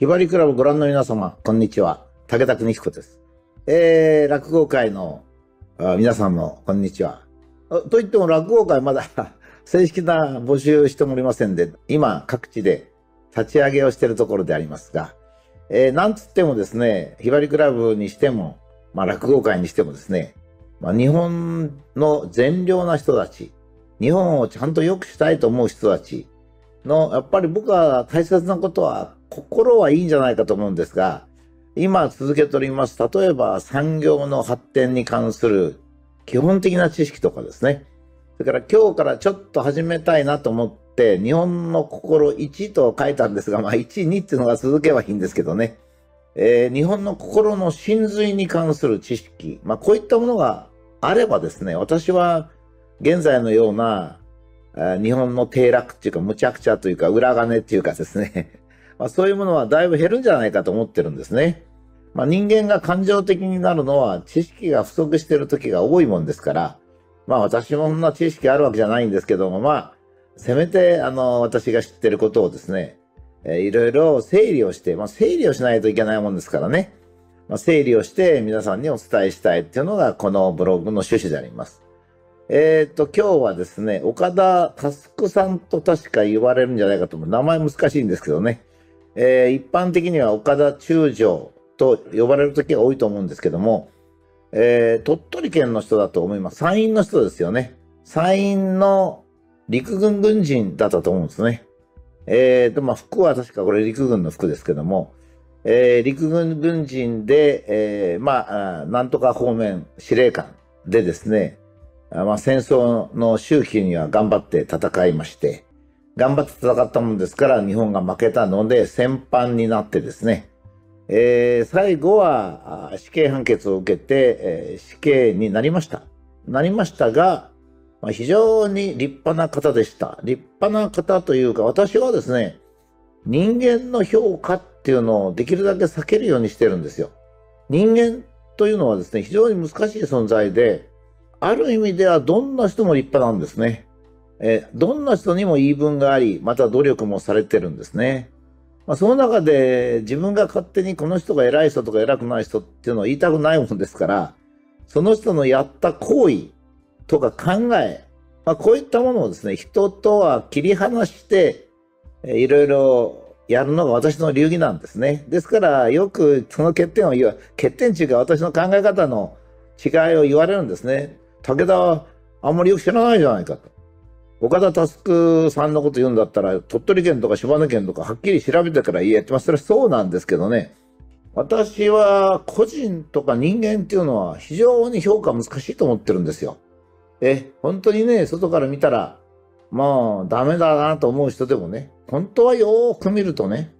ひばりクラブご覧の皆様、こんにちは。武田邦彦です。落語会の皆さんも、こんにちは。と言っても落語会まだ正式な募集しておりませんで、今各地で立ち上げをしているところでありますが、なんつってもですね、ひばりクラブにしても、落語会にしてもですね、日本の善良な人たち、日本をちゃんと良くしたいと思う人たちの、やっぱり僕は大切なことは、心はいいんじゃないかと思うんですが、今続けております、例えば産業の発展に関する基本的な知識とかですね、それから今日からちょっと始めたいなと思って、日本の心1と書いたんですが、1、2っていうのが続けばいいんですけどね、日本の心の真髄に関する知識、こういったものがあればですね、私は現在のような日本の低落っていうか、むちゃくちゃというか、裏金っていうかですね、そういうものはだいぶ減るんじゃないかと思ってるんですね。人間が感情的になるのは知識が不足している時が多いもんですから、私もそんな知識あるわけじゃないんですけども、せめて私が知ってることをですね、いろいろ整理をして、整理をしないといけないもんですからね、整理をして皆さんにお伝えしたいっていうのがこのブログの趣旨であります。今日はですね、岡田佑さんと確か言われるんじゃないかと思う。名前難しいんですけどね。一般的には岡田中将と呼ばれる時が多いと思うんですけども、鳥取県の人だと思います。山陰の人ですよね。山陰の陸軍軍人だったと思うんですね。服は確かこれ陸軍の服ですけども、陸軍軍人で、なんとか方面司令官でですね、戦争の終期には頑張って戦いまして、頑張って戦ったもんですから日本が負けたので戦犯になってですね、最後は死刑判決を受けて、死刑になりました。が、非常に立派な方でした。立派な方というか、私はですね、人間の評価っていうのをできるだけ避けるようにしてるんですよ。人間というのはですね、非常に難しい存在で、ある意味ではどんな人も立派なんですね。どんな人にも言い分があり、また努力もされてるんですね。その中で自分が勝手にこの人が偉い人とか偉くない人っていうのを言いたくないもんですから、その人のやった行為とか考え、こういったものをですね、人とは切り離して、いろいろやるのが私の流儀なんですね。ですから、よくその欠点を言う、欠点っていうか私の考え方の違いを言われるんですね。武田はあんまりよく知らないじゃないかと。岡田佑さんのこと言うんだったら、鳥取県とか島根県とかはっきり調べてから言えって、それはそうなんですけどね。私は個人とか人間っていうのは非常に評価難しいと思ってるんですよ。本当にね、外から見たら、ダメだなと思う人でもね、本当はよーく見るとね、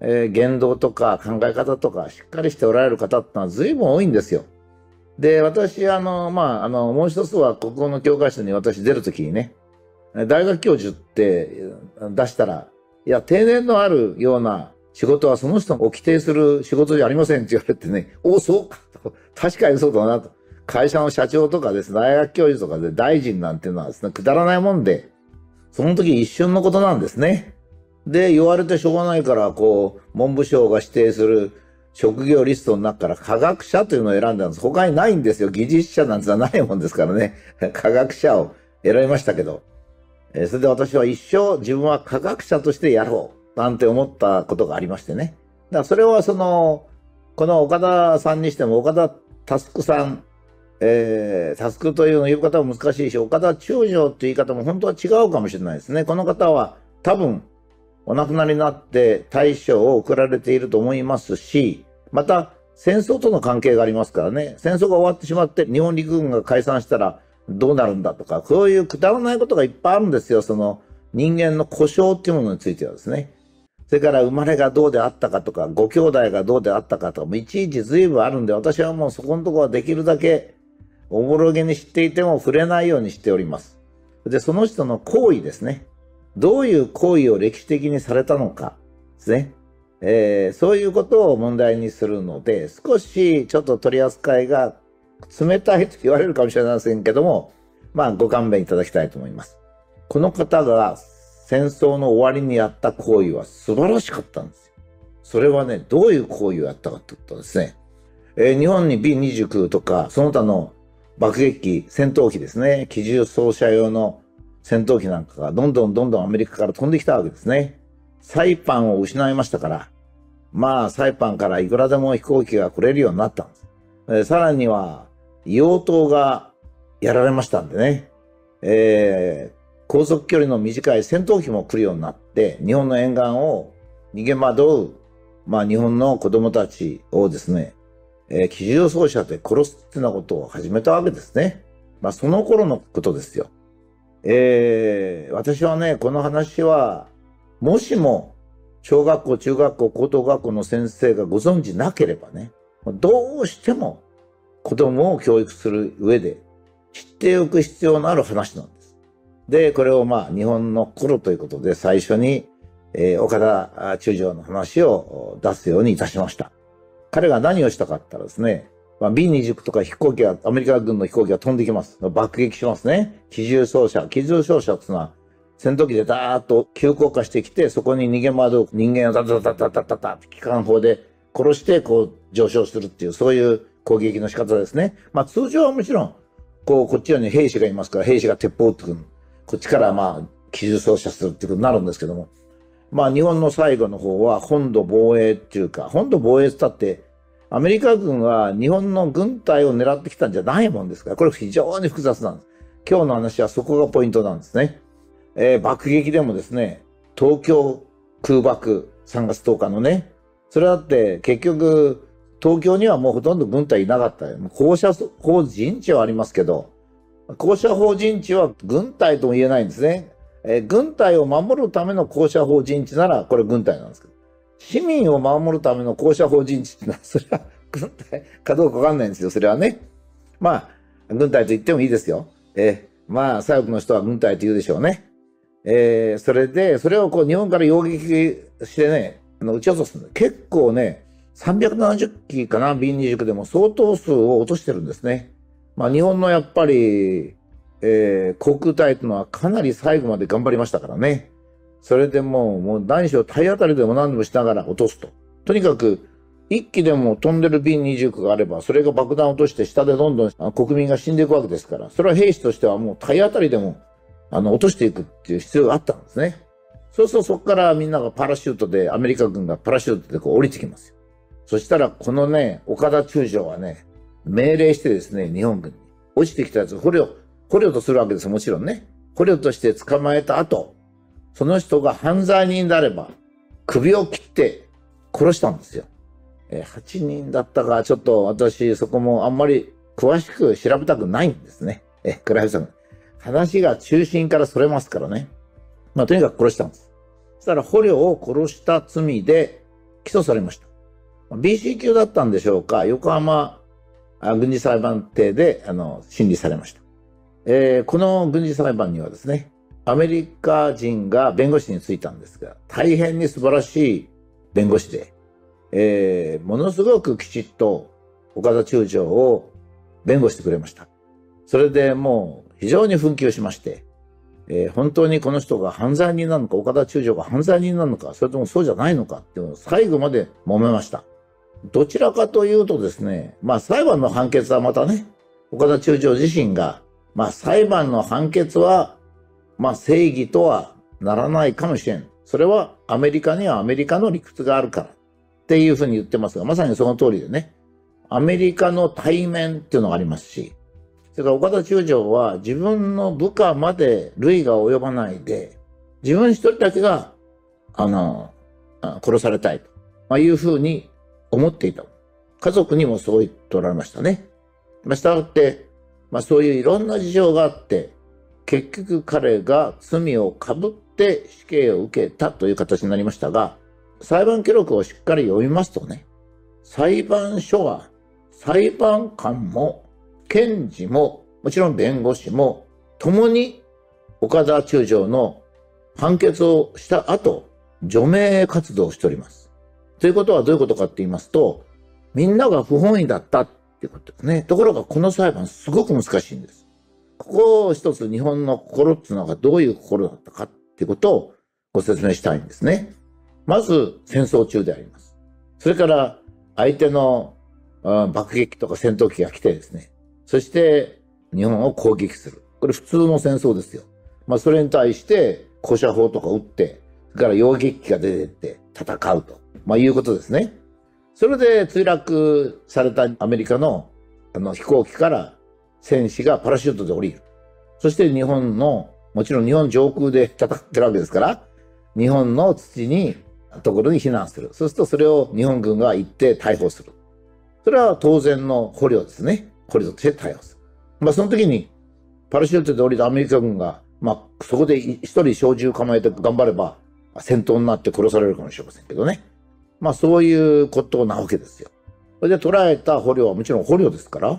言動とか考え方とかしっかりしておられる方ってのは随分多いんですよ。で、私、もう一つは国語の教科書に私出るときにね、大学教授って出したら、いや、定年のあるような仕事はその人を規定する仕事じゃありませんって言われてね、おお、そうかと。確かにそうだなと。会社の社長とかですね、大学教授とかで大臣なんていうのはですね、くだらないもんで、その時一瞬のことなんですね。で、言われてしょうがないから、文部省が指定する職業リストの中から科学者というのを選んだんです。他にないんですよ。技術者なんてのはないもんですからね。科学者を選びましたけど。それで私は一生自分は科学者としてやろうなんて思ったことがありましてね。だからそれはこの岡田さんにしても岡田佑さん、佑というの言い方も難しいし、岡田中将という言い方も本当は違うかもしれないですね。この方は多分お亡くなりになって大将を送られていると思いますし、また戦争との関係がありますからね。戦争が終わってしまって日本陸軍が解散したらどうなるんだとか、こういうくだらないことがいっぱいあるんですよ。人間の故障っていうものについてはですね。それから生まれがどうであったかとか、ご兄弟がどうであったかとか、いちいち随分あるんで、私はもうそこのところはできるだけおぼろげに知っていても触れないようにしております。で、その人の行為ですね。どういう行為を歴史的にされたのかですね。そういうことを問題にするので、少しちょっと取り扱いが冷たいと言われるかもしれませんけども、ご勘弁いただきたいと思います。この方が戦争の終わりにやった行為は素晴らしかったんですよ。それはね、どういう行為をやったかってことですね。日本に B-29 とか、その他の爆撃機、戦闘機ですね。機銃掃射用の戦闘機なんかがどんどんアメリカから飛んできたわけですね。サイパンを失いましたから、まあサイパンからいくらでも飛行機が来れるようになったんです。さらには、硫黄島がやられましたんでね。高速距離の短い戦闘機も来るようになって、日本の沿岸を逃げ惑う、まあ日本の子供たちをですね、機銃掃射で殺すっていうようなことを始めたわけですね。まあその頃のことですよ。私はね、この話は、もしも、小学校、中学校、高等学校の先生がご存知なければね、どうしても子供を教育する上で知っておく必要のある話なんです。で、これをまあ日本の頃ということで最初に、岡田中将の話を出すようにいたしました。彼が何をしたかったらですね、まあ、B-29 とか飛行機が、アメリカ軍の飛行機が飛んできます。爆撃しますね。機銃掃射。機銃掃射っていうのは戦闘機でダーッと急降下してきて、そこに逃げ惑う人間をダダダダダダダって機関砲で殺してこう上昇するっていう、そういう攻撃の仕方ですね。まあ通常はもちろん、こっちに兵士がいますから、兵士が鉄砲を撃ってくる。こっちからまあ、機銃掃射するっていうことになるんですけども。まあ日本の最後の方は本土防衛っていうか、本土防衛って言ったって、アメリカ軍は日本の軍隊を狙ってきたんじゃないもんですから、これ非常に複雑なんです。今日の話はそこがポイントなんですね。爆撃でもですね、東京空爆3月10日のね、それだって結局東京にはもうほとんど軍隊いなかった。高射砲陣地はありますけど、高射砲陣地は軍隊とも言えないんですね。軍隊を守るための高射砲陣地ならこれ軍隊なんですけど、市民を守るための高射砲陣地ってのはそれは軍隊かどうかわかんないんですよ、それはね。まあ、軍隊と言ってもいいですよ。まあ、左翼の人は軍隊と言うでしょうね。それで、それをこう日本から擁撃してね、撃ち落とすんで、結構ね、370機かな、B-29 でも相当数を落としてるんですね。まあ日本のやっぱり、航空隊というのはかなり最後まで頑張りましたからね。それでもう何しろ体当たりでも何でもしながら落とすと。とにかく、一機でも飛んでる B-29 があれば、それが爆弾落として下でどんどん国民が死んでいくわけですから、それは兵士としてはもう体当たりでも、落としていくっていう必要があったんですね。そうするとそこからみんながパラシュートで、アメリカ軍がパラシュートでこう降りてきますよ。そしたらこのね、岡田中将はね、命令してですね、日本軍に落ちてきたやつを捕虜とするわけですよ、もちろんね。捕虜として捕まえた後、その人が犯罪人であれば、首を切って殺したんですよ。8人だったか、ちょっと私そこもあんまり詳しく調べたくないんですね。倉橋さん。話が中心からそれますからね。まあ、とにかく殺したんです。そしたら捕虜を殺した罪で起訴されました。BC 級だったんでしょうか、横浜軍事裁判廷で審理されました。この軍事裁判にはですね、アメリカ人が弁護士に就いたんですが、大変に素晴らしい弁護士で、ものすごくきちっと岡田中将を弁護してくれました。それでもう、非常に紛糾しまして、本当にこの人が犯罪人なのか、岡田中将が犯罪人なのか、それともそうじゃないのかっていうのを最後まで揉めました。どちらかというとですね、まあ裁判の判決はまたね、岡田中将自身が、まあ裁判の判決は、まあ正義とはならないかもしれん。それはアメリカにはアメリカの理屈があるからっていうふうに言ってますが、まさにその通りでね、アメリカの対面っていうのがありますし、それから岡田中将は自分の部下まで類が及ばないで、自分一人だけが、殺されたいと、まあ、いうふうに思っていた。家族にもそう言っておられましたね。まあ、したがって、まあそういういろんな事情があって、結局彼が罪を被って死刑を受けたという形になりましたが、裁判記録をしっかり読みますとね、裁判所は裁判官も検事も、もちろん弁護士も、共に岡田中将の判決をした後、除名活動をしております。ということはどういうことかって言いますと、みんなが不本意だったっていうことですね。ところがこの裁判すごく難しいんです。ここを一つ日本の心っていうのがどういう心だったかっていうことをご説明したいんですね。まず戦争中であります。それから相手の爆撃とか戦闘機が来てですね、そして日本を攻撃する。これ普通の戦争ですよ。まあそれに対して高射砲とか撃って、それから揚撃機が出てって戦うと、まあいうことですね。それで墜落されたアメリカの飛行機から戦士がパラシュートで降りる。そして日本の、もちろん日本上空で戦ってるわけですから、日本の土に、ところに避難する。そうするとそれを日本軍が行って逮捕する。それは当然の捕虜ですね。捕虜として逮捕する。まあその時に、パラシュートで降りたアメリカ軍が、まあそこで一人小銃構えて頑張れば、戦闘になって殺されるかもしれませんけどね。まあそういうことなわけですよ。それで捕らえた捕虜はもちろん捕虜ですから、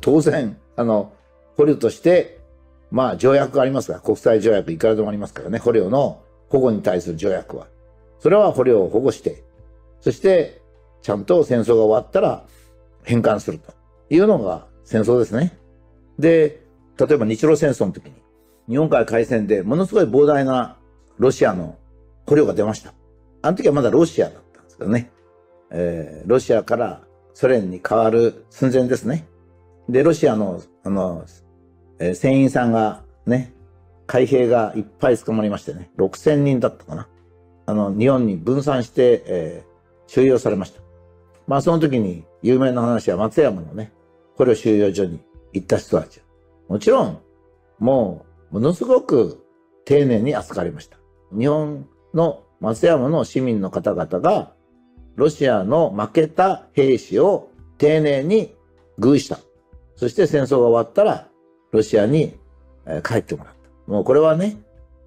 当然、捕虜として、まあ条約がありますから、国際条約いくらでもありますからね、捕虜の保護に対する条約は。それは捕虜を保護して、そしてちゃんと戦争が終わったら返還するというのが戦争ですね。で、例えば日露戦争の時に、日本海海戦でものすごい膨大なロシアの捕虜が出ました。あの時はまだロシアだったんですけどね。ロシアからソ連に変わる寸前ですね。で、ロシアの、船員さんがね、海兵がいっぱい捕まりましてね、6000人だったかな。日本に分散して、収容されました。まあ、その時に有名な話は松山のね、捕虜収容所に行った人たち。もちろん、ものすごく丁寧に扱われました。日本の松山の市民の方々が、ロシアの負けた兵士を丁寧に遇遇した。そして戦争が終わったら、ロシアに帰ってもらった。もうこれはね、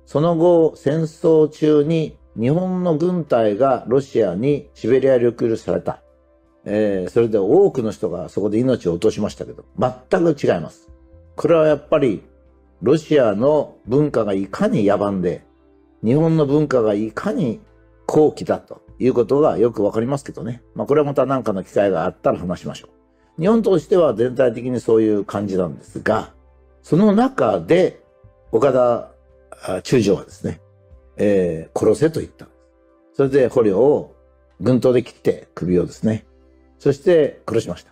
その後、戦争中に日本の軍隊がロシアにシベリア抑留された。それで多くの人がそこで命を落としましたけど、全く違います。これはやっぱり、ロシアの文化がいかに野蛮で、日本の文化がいかに高貴だということがよくわかりますけどね。まあこれはまた何かの機会があったら話しましょう。日本としては全体的にそういう感じなんですが、その中で岡田中将はですね、殺せと言った。それで捕虜を軍刀で切って首をですね。そして殺しました。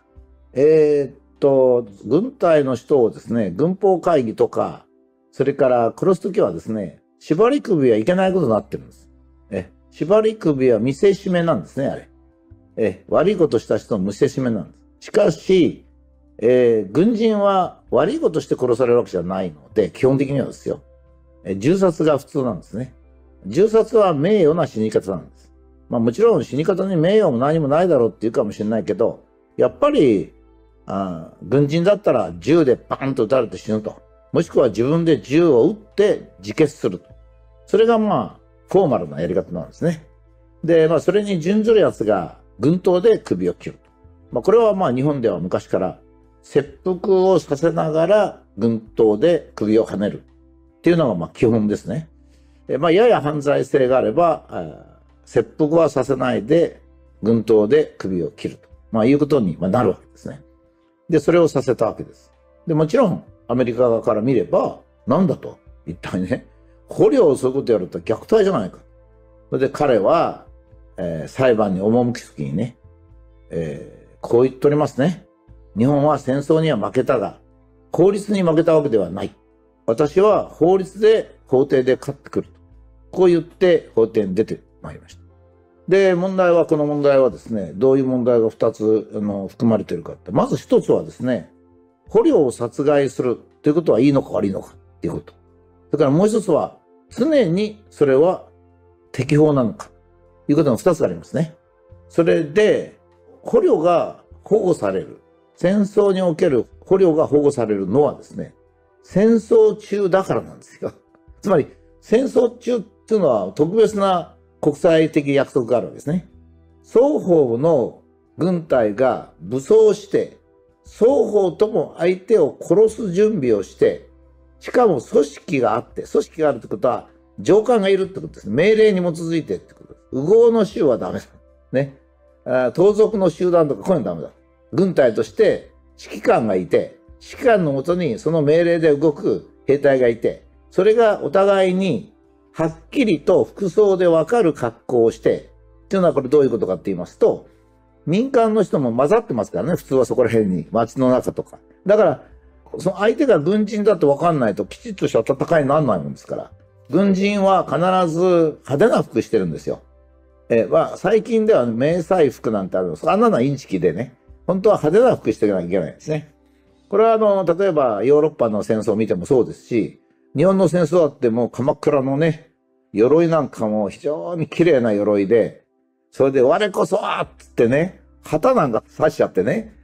軍隊の人をですね、軍法会議とか、それから殺すときはですね、縛り首はいけないことになってるんです。縛り首は見せしめなんですね、あれ。悪いことした人の見せしめなんです。しかし、軍人は悪いことして殺されるわけじゃないので、基本的にはですよ。銃殺が普通なんですね。銃殺は名誉な死に方なんです。まあもちろん死に方に名誉も何もないだろうっていうかもしれないけど、やっぱり、軍人だったら銃でバーンと撃たれて死ぬと。もしくは自分で銃を撃って自決すると。それがまあ、フォーマルなやり方なんですね。で、まあそれに準ずる奴が軍刀で首を切ると。まあこれはまあ日本では昔から切腹をさせながら軍刀で首を跳ねるっていうのがまあ基本ですね。まあ、やや犯罪性があれば、切腹はさせないで、軍刀で首を切ると。まあ、いうことになるわけですね。で、それをさせたわけです。で、もちろん、アメリカ側から見れば、なんだと。一体ね、捕虜をそういうことやると虐待じゃないか。それで彼は、裁判に赴くときにね、こう言っておりますね。日本は戦争には負けたが、法律に負けたわけではない。私は法律で、法廷で勝ってくると。こう言って法廷に出てまいりました。で、この問題はですね、どういう問題が2つ含まれているかって。まず1つはですね、捕虜を殺害するということはいいのか悪いのかっていうこと。それからもう1つは、常にそれは適法なのかということの2つがありますね。それで、捕虜が保護される。戦争における捕虜が保護されるのはですね、戦争中だからなんですよ。つまり、戦争中っていうのは特別な国際的約束があるわけですね。双方の軍隊が武装して、双方とも相手を殺す準備をして、しかも組織があって、組織があるってことは、上官がいるってことです。命令に基づいてってことです。烏合の衆はダメだ。ね。盗賊の集団とかこういうのダメだ。軍隊として指揮官がいて、指揮官のもとにその命令で動く兵隊がいて、それがお互いにはっきりと服装でわかる格好をして、っていうのはこれどういうことかって言いますと、民間の人も混ざってますからね、普通はそこら辺に、街の中とか。だから、その相手が軍人だって分かんないと、きちっとした戦いにならないもんですから。軍人は必ず派手な服してるんですよ。最近では迷彩服なんてあるんですが、あんなのはインチキでね、本当は派手な服していかなきゃいけないんですね。これは例えばヨーロッパの戦争を見てもそうですし、日本の戦争だってもう鎌倉のね、鎧なんかも非常に綺麗な鎧で、それで我こそはっつってね、旗なんか刺しちゃってね、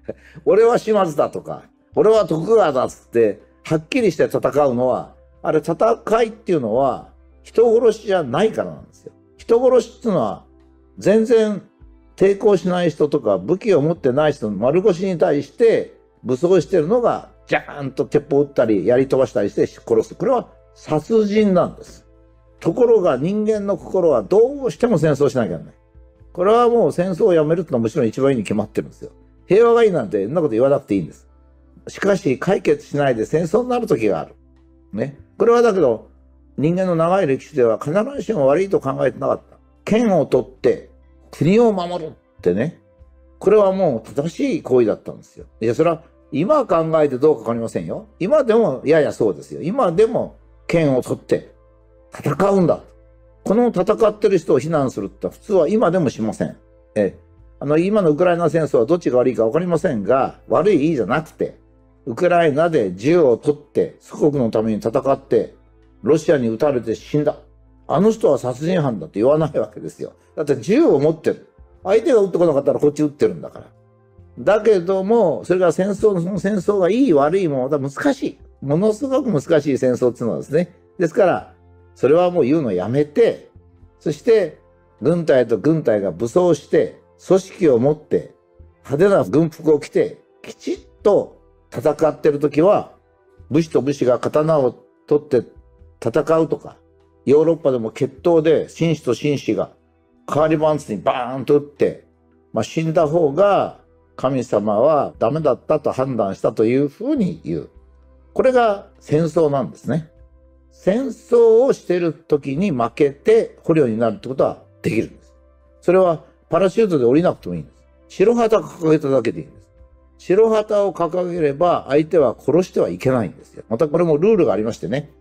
俺は島津だとか、俺は徳川だっつって、はっきりして戦うのは、あれ戦いっていうのは人殺しじゃないからなんですよ。人殺しっていうのは全然抵抗しない人とか武器を持ってない人の丸腰に対して武装してるのがジャーンと鉄砲撃ったりやり飛ばしたりして殺す。これは殺人なんです。ところが人間の心はどうしても戦争しなきゃいけない。これはもう戦争をやめるってのはもちろん一番いいに決まってるんですよ。平和がいいなんてそんなこと言わなくていいんです。しかし解決しないで戦争になる時がある。ね。これはだけど人間の長い歴史では必ずしも悪いと考えてなかった。剣を取って国を守るってね。これはもう正しい行為だったんですよ。いや、それは今考えてどうかわかりませんよ。今でもややそうですよ。今でも剣を取って戦うんだ。この戦ってる人を非難するって普通は今でもしません。今のウクライナ戦争はどっちが悪いかわかりませんが、悪いいいじゃなくて、ウクライナで銃を取って、祖国のために戦って、ロシアに撃たれて死んだ。あの人は殺人犯だって言わないわけですよ。だって銃を持ってる。相手が撃ってこなかったらこっち撃ってるんだから。だけども、それが戦争、その戦争がいい悪いものは難しい。ものすごく難しい戦争っていうのはですね。ですから、それはもう言うのやめて、そして、軍隊と軍隊が武装して、組織を持って、派手な軍服を着て、きちっと、戦ってる時は武士と武士が刀を取って戦うとか、ヨーロッパでも決闘で紳士と紳士が代わりバンツにバーンと打って、死んだ方が神様はダメだったと判断したというふうに言う。これが戦争なんですね。戦争をしてる時に負けて捕虜になるってことはできるんです。それはパラシュートで降りなくてもいいんです。白旗掲げただけでいいんです。白旗を掲げれば相手は殺してはいけないんですよ。またこれもルールがありましてね。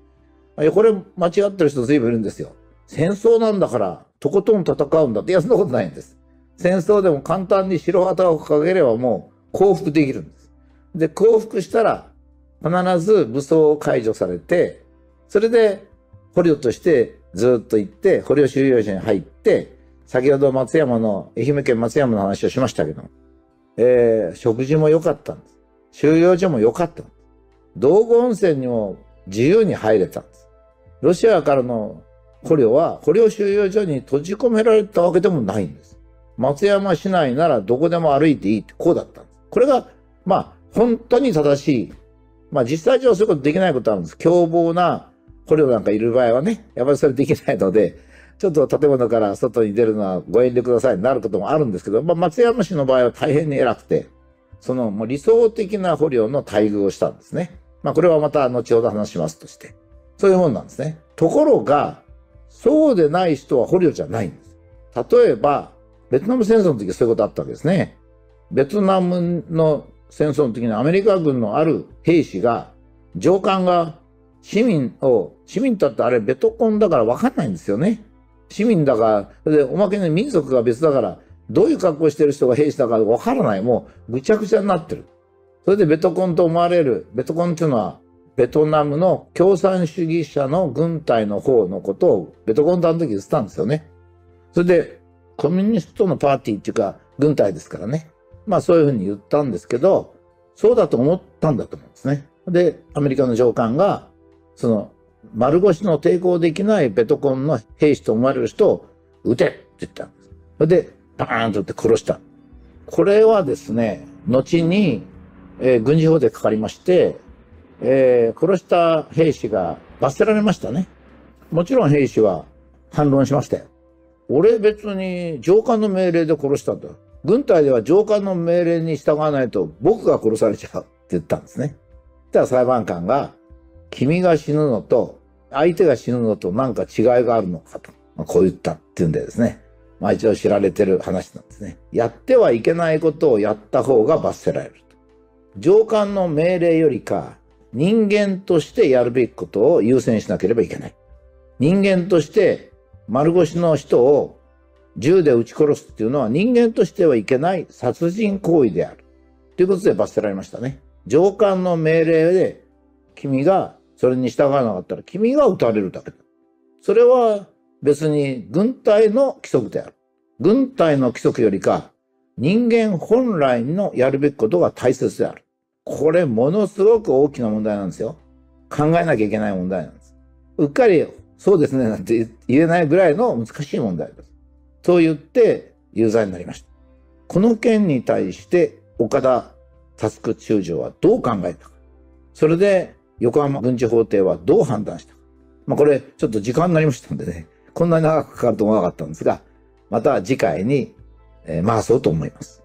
これ間違ってる人随分いるんですよ。戦争なんだからとことん戦うんだって。いや、そんなことないんです。戦争でも簡単に白旗を掲げればもう降伏できるんです。で、降伏したら必ず武装を解除されて、それで捕虜としてずっと行って、捕虜収容所に入って、先ほど松山の、愛媛県松山の話をしましたけども、食事も良かったんです。収容所も良かったんです。道後温泉にも自由に入れたんです。ロシアからの捕虜は捕虜収容所に閉じ込められたわけでもないんです。松山市内ならどこでも歩いていいってこうだったんです。これが、本当に正しい。実際上そういうことできないことあるんです。凶暴な捕虜なんかいる場合はね、やっぱりそれできないので、ちょっと建物から外に出るのはご遠慮くださいになることもあるんですけど、松山市の場合は大変に偉くて、そのもう理想的な捕虜の待遇をしたんですね。これはまた後ほど話しますとして。そういうもんなんですね。ところが、そうでない人は捕虜じゃないんです。例えば、ベトナム戦争の時そういうことあったわけですね。ベトナムの戦争の時にアメリカ軍のある兵士が、上官が市民だってあれベトコンだからわかんないんですよね。市民だから、で、おまけに民族が別だから、どういう格好してる人が兵士だから分からない。もう、ぐちゃぐちゃになってる。それでベトコンと思われる。ベトコンっていうのは、ベトナムの共産主義者の軍隊の方のことを、ベトコンとあの時言ってたんですよね。それで、コミュニストのパーティーっていうか、軍隊ですからね。そういうふうに言ったんですけど、そうだと思ったんだと思うんですね。で、アメリカの上官が、丸腰の抵抗できないベトコンの兵士と思われる人を撃てって言ったんです。それで、バーンと撃って殺した。これはですね、後に、軍事法でかかりまして、殺した兵士が罰せられましたね。もちろん兵士は反論しましたよ。俺別に上官の命令で殺したんだ。軍隊では上官の命令に従わないと僕が殺されちゃうって言ったんですね。そしたら裁判官が、君が死ぬのと相手が死ぬのとなんか違いがあるのかと、こう言ったっていうんでですね。まあ一応知られてる話なんですね。やってはいけないことをやった方が罰せられると。上官の命令よりか、人間としてやるべきことを優先しなければいけない。人間として丸腰の人を銃で撃ち殺すっていうのは人間としてはいけない殺人行為である。ということで罰せられましたね。上官の命令で君がそれに従わなかったら君が撃たれるだけだ。それは別に軍隊の規則である。軍隊の規則よりか人間本来のやるべきことが大切である。これものすごく大きな問題なんですよ。考えなきゃいけない問題なんです。うっかりそうですねなんて言えないぐらいの難しい問題です。そう言って有罪になりました。この件に対して岡田佑中将はどう考えたか。それで横浜軍事法廷はどう判断したか。まあこれちょっと時間になりましたんでね。こんなに長くかかると思わなかったんですが、また次回に回そうと思います。